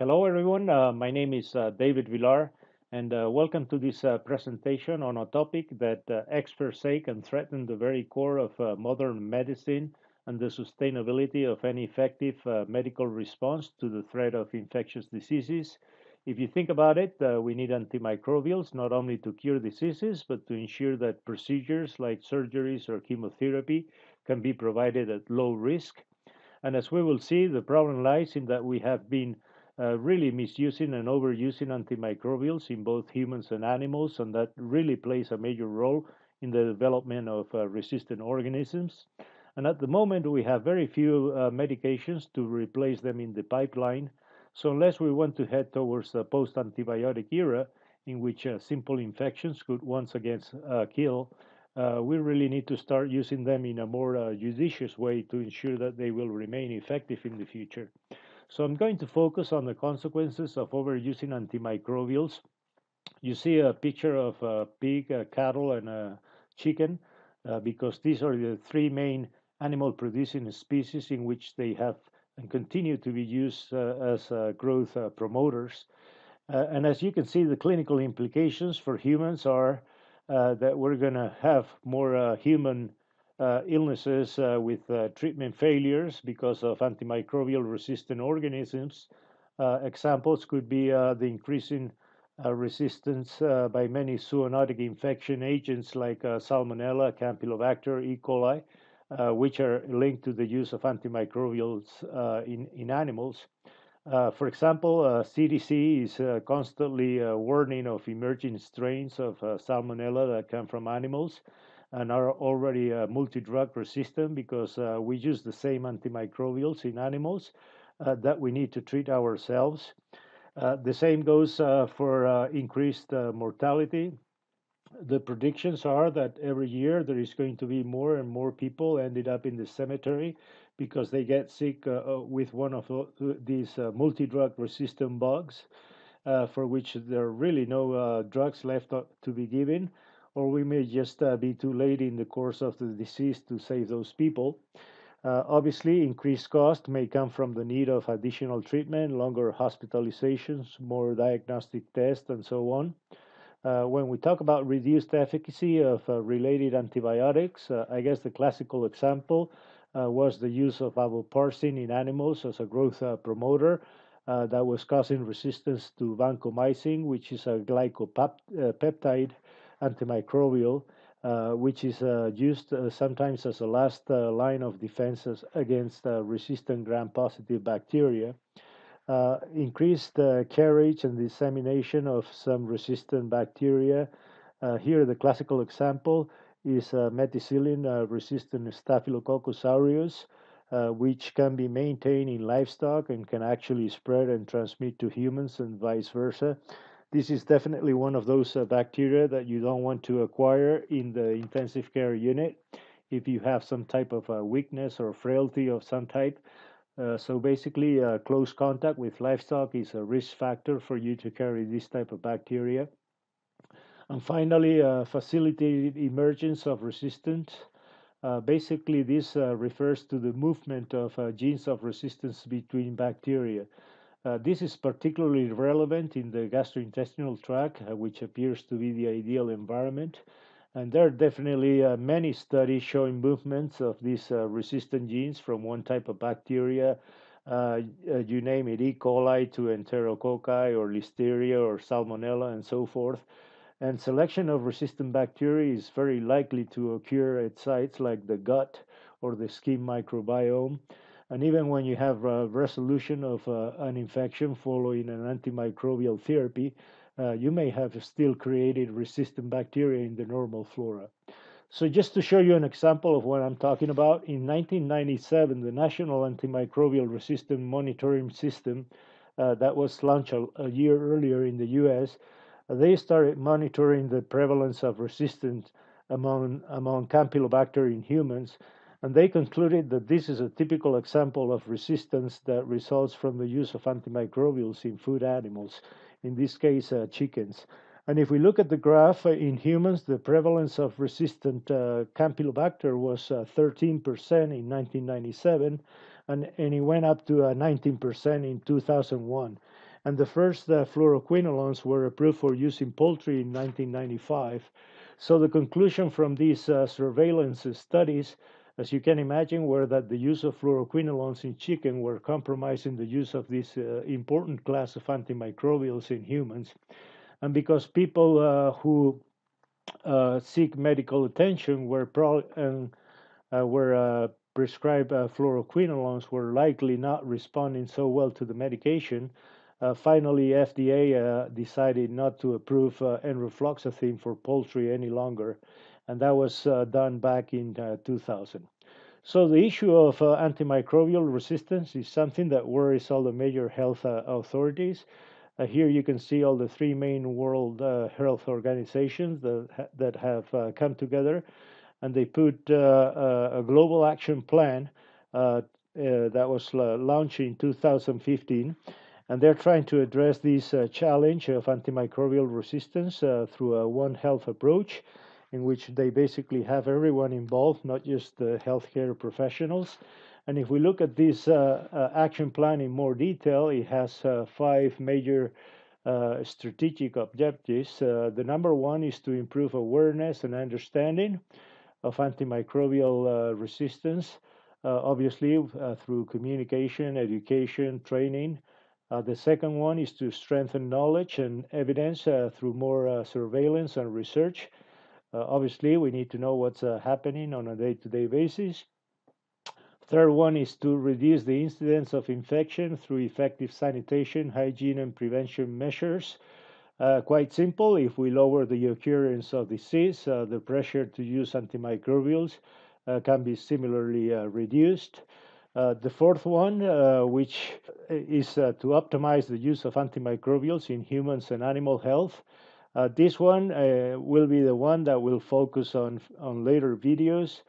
Hello everyone, my name is David Villar, and welcome to this presentation on a topic that experts say can threaten the very core of modern medicine and the sustainability of any effective medical response to the threat of infectious diseases. If you think about it, we need antimicrobials not only to cure diseases, but to ensure that procedures like surgeries or chemotherapy can be provided at low risk. And as we will see, the problem lies in that we have been really misusing and overusing antimicrobials in both humans and animals, and that really plays a major role in the development of resistant organisms. And at the moment, we have very few medications to replace them in the pipeline. So unless we want to head towards the post-antibiotic era, in which simple infections could once again kill, we really need to start using them in a more judicious way to ensure that they will remain effective in the future. So I'm going to focus on the consequences of overusing antimicrobials. You see a picture of a pig, a cattle, and a chicken, because these are the three main animal-producing species in which they have and continue to be used as growth promoters. And as you can see, the clinical implications for humans are that we're going to have more human illnesses with treatment failures because of antimicrobial resistant organisms. Examples could be the increasing resistance by many zoonotic infection agents like Salmonella, Campylobacter, E. coli, which are linked to the use of antimicrobials in animals. For example, CDC is constantly warning of emerging strains of Salmonella that come from animals and are already multi-drug resistant because we use the same antimicrobials in animals that we need to treat ourselves. The same goes for increased mortality. The predictions are that every year there is going to be more and more people ended up in the cemetery because they get sick with one of these multi-drug resistant bugs for which there are really no drugs left to be given. Or we may just be too late in the course of the disease to save those people. Obviously, increased cost may come from the need of additional treatment, longer hospitalizations, more diagnostic tests, and so on. When we talk about reduced efficacy of related antibiotics, I guess the classical example was the use of avoparsin in animals as a growth promoter that was causing resistance to vancomycin, which is a glycopeptide antimicrobial, which is used sometimes as a last line of defense against resistant gram-positive bacteria. Increased carriage and dissemination of some resistant bacteria. Here the classical example is methicillin-resistant Staphylococcus aureus, which can be maintained in livestock and can actually spread and transmit to humans and vice versa. This is definitely one of those bacteria that you don't want to acquire in the intensive care unit if you have some type of weakness or frailty of some type. So basically, close contact with livestock is a risk factor for you to carry this type of bacteria. And finally, facilitated emergence of resistance. Basically, this refers to the movement of genes of resistance between bacteria. This is particularly relevant in the gastrointestinal tract, which appears to be the ideal environment. And there are definitely many studies showing movements of these resistant genes from one type of bacteria, you name it, E. coli to Enterococci or Listeria or Salmonella and so forth. And selection of resistant bacteria is very likely to occur at sites like the gut or the skin microbiome. And even when you have resolution of an infection following an antimicrobial therapy, you may have still created resistant bacteria in the normal flora. So just to show you an example of what I'm talking about, in 1997, the National Antimicrobial Resistance Monitoring System that was launched a year earlier in the US, they started monitoring the prevalence of resistance among Campylobacter in humans. And they concluded that this is a typical example of resistance that results from the use of antimicrobials in food animals, in this case, chickens. And if we look at the graph in humans, the prevalence of resistant Campylobacter was 13% in 1997, and it went up to 19% in 2001. and the first fluoroquinolones were approved for use in poultry in 1995. So the conclusion from these surveillance studies, as you can imagine, were that the use of fluoroquinolones in chicken were compromising the use of this important class of antimicrobials in humans. And because people who seek medical attention were prescribed fluoroquinolones were likely not responding so well to the medication, finally FDA decided not to approve enrofloxacin for poultry any longer, and that was done back in 2000. So the issue of antimicrobial resistance is something that worries all the major health authorities. Here you can see all the three main world health organizations that have come together, and they put a global action plan that was launched in 2015, and they're trying to address this challenge of antimicrobial resistance through a One Health approach, in which they basically have everyone involved, not just the healthcare professionals. And if we look at this action plan in more detail, it has five major strategic objectives. The number one is to improve awareness and understanding of antimicrobial resistance, obviously through communication, education, training. The second one is to strengthen knowledge and evidence through more surveillance and research. Obviously, we need to know what's happening on a day-to-day basis. Third one is to reduce the incidence of infection through effective sanitation, hygiene, and prevention measures. Quite simple, if we lower the occurrence of disease, the pressure to use antimicrobials can be similarly reduced. The fourth one, which is to optimize the use of antimicrobials in humans and animal health. This one will be the one that we'll focus on later videos.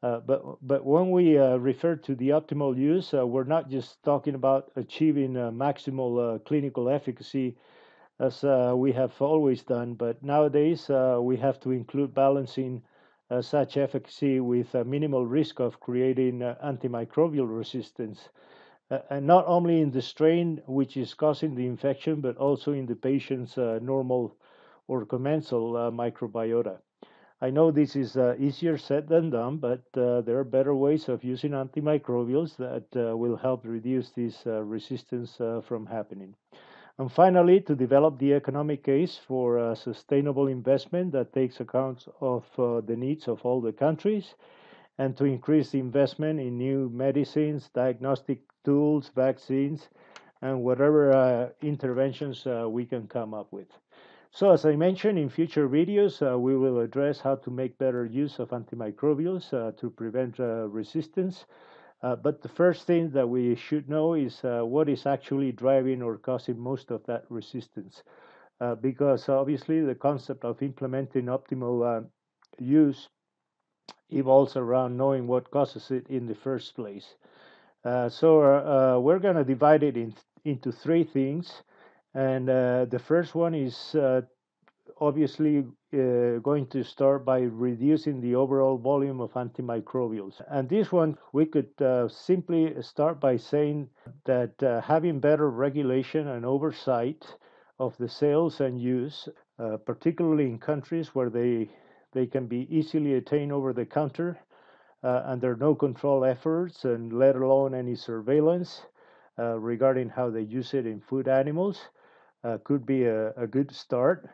But when we refer to the optimal use, we're not just talking about achieving maximal clinical efficacy as we have always done, but nowadays we have to include balancing such efficacy with a minimal risk of creating antimicrobial resistance, and not only in the strain which is causing the infection, but also in the patient's normal or commensal microbiota. I know this is easier said than done, but there are better ways of using antimicrobials that will help reduce this resistance from happening. And finally, to develop the economic case for a sustainable investment that takes account of the needs of all the countries, and to increase the investment in new medicines, diagnostic tools, vaccines, and whatever interventions we can come up with. So, as I mentioned, in future videos, we will address how to make better use of antimicrobials to prevent resistance. But the first thing that we should know is what is actually driving or causing most of that resistance. Because obviously the concept of implementing optimal use evolves around knowing what causes it in the first place. So we're going to divide it into three things. And the first one is obviously going to start by reducing the overall volume of antimicrobials. And this one, we could simply start by saying that having better regulation and oversight of the sales and use, particularly in countries where they can be easily attained over the counter, and there are no control efforts, and let alone any surveillance regarding how they use it in food animals, could be a good start.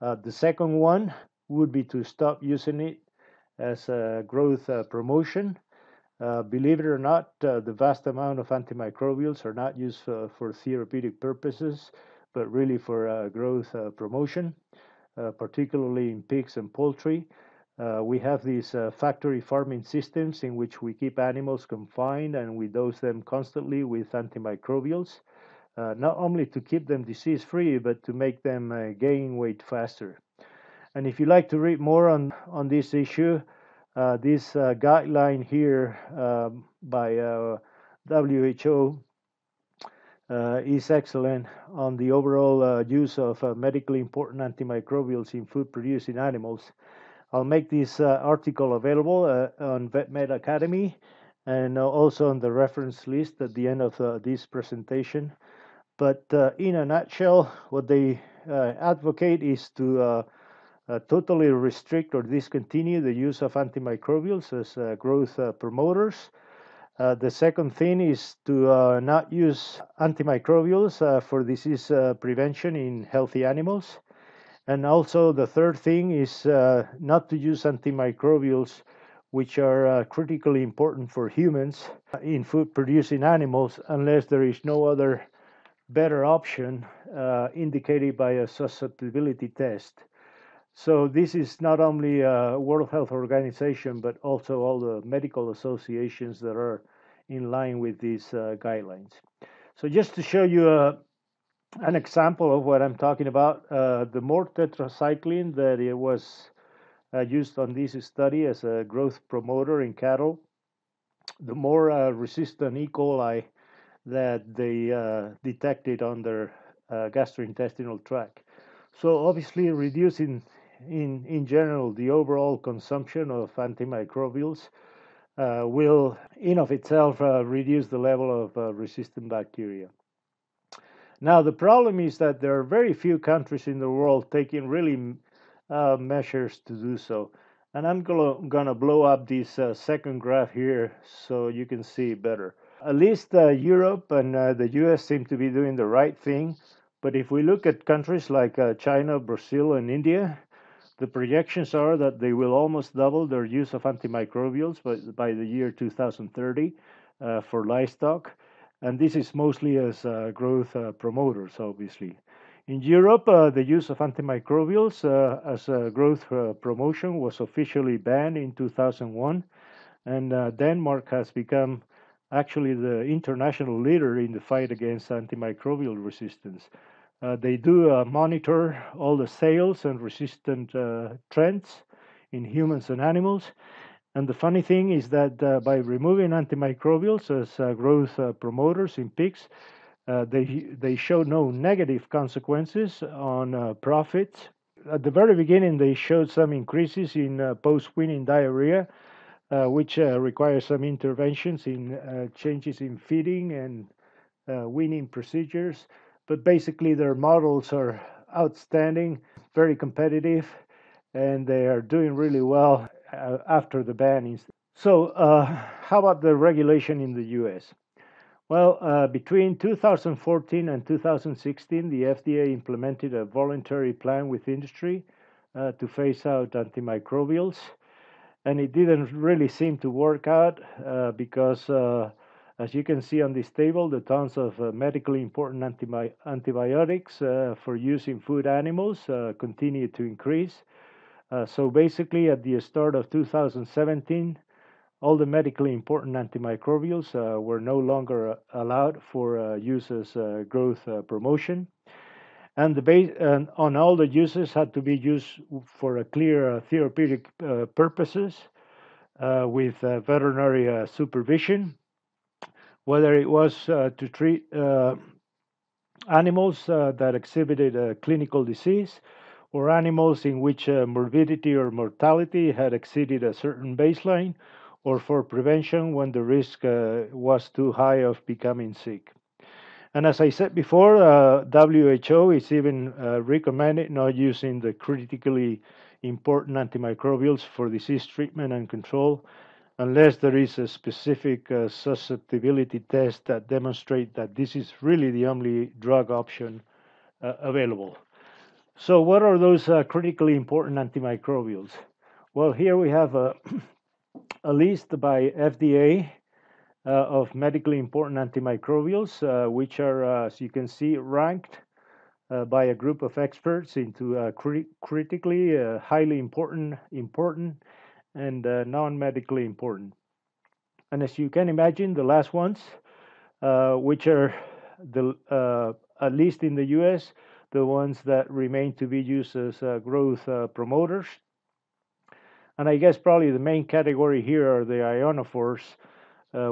The second one would be to stop using it as a growth promotion. Believe it or not, the vast amount of antimicrobials are not used for therapeutic purposes, but really for growth promotion, particularly in pigs and poultry. We have these factory farming systems in which we keep animals confined and we dose them constantly with antimicrobials, not only to keep them disease-free, but to make them gain weight faster. And if you'd like to read more on this issue, this guideline here by WHO is excellent on the overall use of medically important antimicrobials in food-producing animals. I'll make this article available on VetMed Academy and also on the reference list at the end of this presentation. But in a nutshell, what they advocate is to totally restrict or discontinue the use of antimicrobials as growth promoters. The second thing is to not use antimicrobials for disease prevention in healthy animals. And also the third thing is not to use antimicrobials, which are critically important for humans in food-producing animals, unless there is no other better option indicated by a susceptibility test. So this is not only World Health Organization, but also all the medical associations that are in line with these guidelines. So just to show you an example of what I'm talking about, the more tetracycline that it was used on this study as a growth promoter in cattle, the more resistant E. coli that they detected on their gastrointestinal tract. So obviously reducing in general the overall consumption of antimicrobials will in of itself reduce the level of resistant bacteria. Now the problem is that there are very few countries in the world taking really measures to do so. And I'm gonna blow up this second graph here so you can see better. At least Europe and the US seem to be doing the right thing. But if we look at countries like China, Brazil, and India, the projections are that they will almost double their use of antimicrobials by the year 2030 for livestock. And this is mostly as growth promoters, obviously. In Europe, the use of antimicrobials as growth promotion was officially banned in 2001. And Denmark has become actually the international leader in the fight against antimicrobial resistance. They do monitor all the sales and resistant trends in humans and animals. And the funny thing is that by removing antimicrobials as growth promoters in pigs, they show no negative consequences on profits. At the very beginning, they showed some increases in post-weaning diarrhea, which requires some interventions in changes in feeding and weaning procedures. But basically their models are outstanding, very competitive, and they are doing really well after the ban. So how about the regulation in the US? Well, between 2014 and 2016, the FDA implemented a voluntary plan with industry to phase out antimicrobials. And it didn't really seem to work out because, as you can see on this table, the tons of medically important antibiotics for use in food animals continue to increase. So basically, at the start of 2017, all the medically important antimicrobials were no longer allowed for use as growth promotion. And the base on all the uses had to be used for a clear therapeutic purposes with veterinary supervision, whether it was to treat animals that exhibited a clinical disease or animals in which morbidity or mortality had exceeded a certain baseline, or for prevention when the risk was too high of becoming sick. And as I said before, WHO is even recommended not using the critically important antimicrobials for disease treatment and control unless there is a specific susceptibility test that demonstrates that this is really the only drug option available. So what are those critically important antimicrobials? Well, here we have a list by FDA of medically important antimicrobials, which are, as you can see, ranked by a group of experts into critically, highly important, important, and non-medically important. And as you can imagine, the last ones, which are, at least in the US, the ones that remain to be used as growth promoters. And I guess probably the main category here are the ionophores,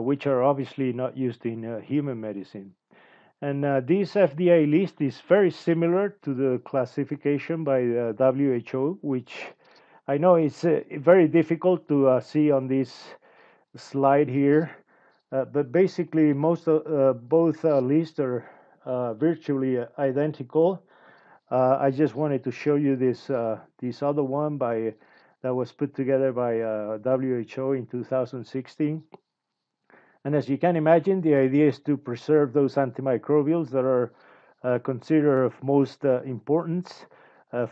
which are obviously not used in human medicine. And this FDA list is very similar to the classification by WHO, which I know is very difficult to see on this slide here, but basically most both lists are virtually identical. I just wanted to show you this this other one that was put together by WHO in 2016. And as you can imagine, the idea is to preserve those antimicrobials that are considered of most importance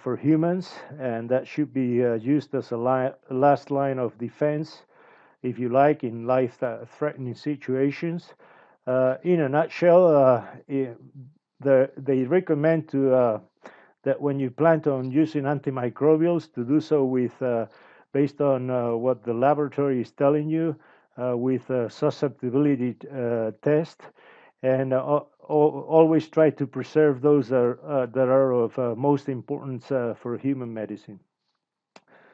for humans, and that should be used as a last line of defense, if you like, in life-threatening situations. In a nutshell, they recommend to that when you plan on using antimicrobials, to do so with based on what the laboratory is telling you, with a susceptibility test, and always try to preserve those that are of most importance for human medicine.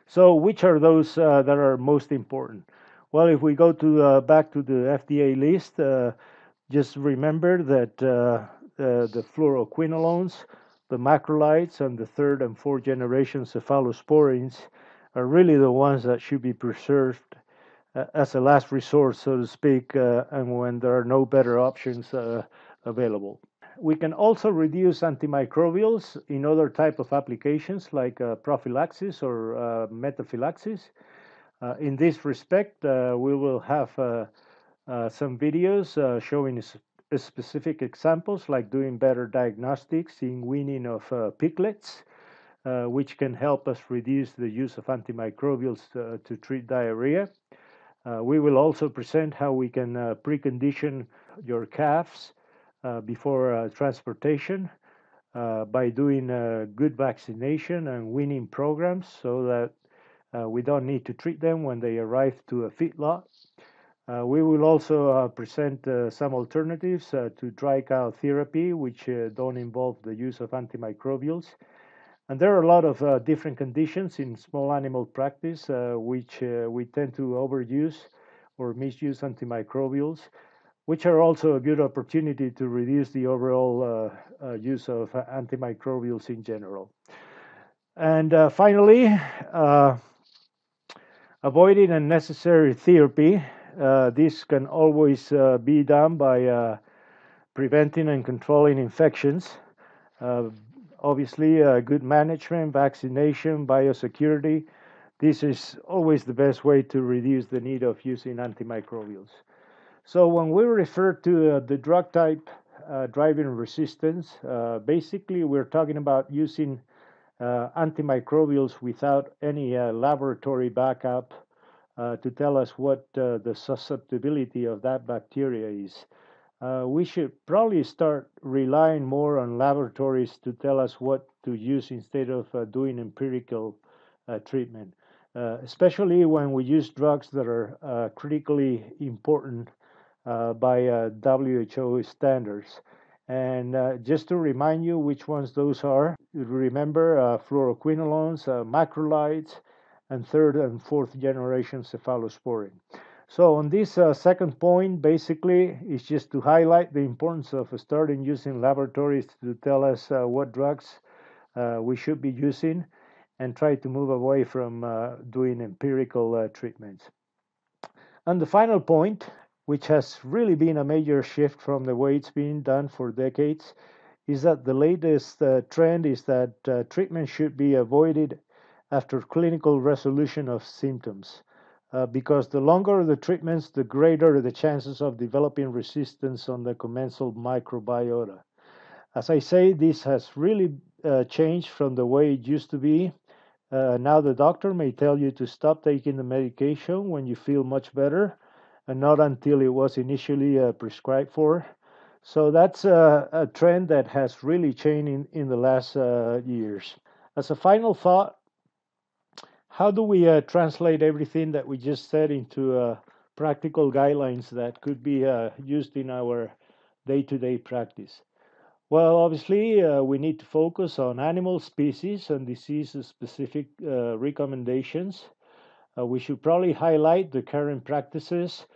So which are those that are most important? Well, if we go to back to the FDA list, just remember that the fluoroquinolones, the macrolides, and the third and fourth generation cephalosporins are really the ones that should be preserved as a last resort, so to speak, and when there are no better options available. We can also reduce antimicrobials in other type of applications like prophylaxis or metaphylaxis. In this respect, we will have some videos showing specific examples, like doing better diagnostics in weaning of piglets, which can help us reduce the use of antimicrobials to treat diarrhea. We will also present how we can precondition your calves before transportation by doing good vaccination and weaning programs, so that we don't need to treat them when they arrive to a feedlot. We will also present some alternatives to dry cow therapy, which don't involve the use of antimicrobials. And there are a lot of different conditions in small animal practice which we tend to overuse or misuse antimicrobials, which are also a good opportunity to reduce the overall use of antimicrobials in general. And finally, avoiding unnecessary therapy. This can always be done by preventing and controlling infections. Obviously, good management, vaccination, biosecurity. This is always the best way to reduce the need of using antimicrobials. So when we refer to the drug type driving resistance, basically we're talking about using antimicrobials without any laboratory backup to tell us what the susceptibility of that bacteria is. We should probably start relying more on laboratories to tell us what to use instead of doing empirical treatment, especially when we use drugs that are critically important by WHO standards. And just to remind you which ones those are, remember fluoroquinolones, macrolides, and third and fourth generation cephalosporin. So on this second point, basically, it's just to highlight the importance of starting using laboratories to tell us what drugs we should be using, and try to move away from doing empirical treatments. And the final point, which has really been a major shift from the way it's been done for decades, is that the latest trend is that treatment should be avoided after clinical resolution of symptoms. Because the longer the treatments, the greater the chances of developing resistance on the commensal microbiota. As I say, this has really changed from the way it used to be. Now the doctor may tell you to stop taking the medication when you feel much better, and not until it was initially prescribed for. So that's a trend that has really changed in the last years. As a final thought, how do we translate everything that we just said into practical guidelines that could be used in our day-to-day practice? Well, obviously, we need to focus on animal species and disease-specific recommendations. We should probably highlight the current practices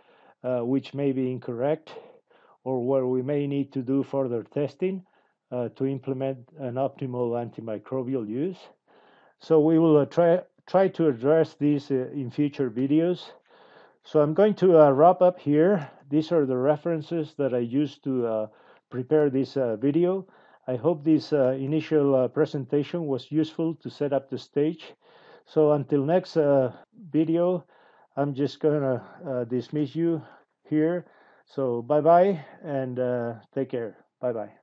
which may be incorrect, or where we may need to do further testing to implement an optimal antimicrobial use. So we will try to address these in future videos. So I'm going to wrap up here. These are the references that I used to prepared this video. I hope this initial presentation was useful to set up the stage. So until next video, I'm just gonna dismiss you here. So bye-bye and take care. Bye-bye.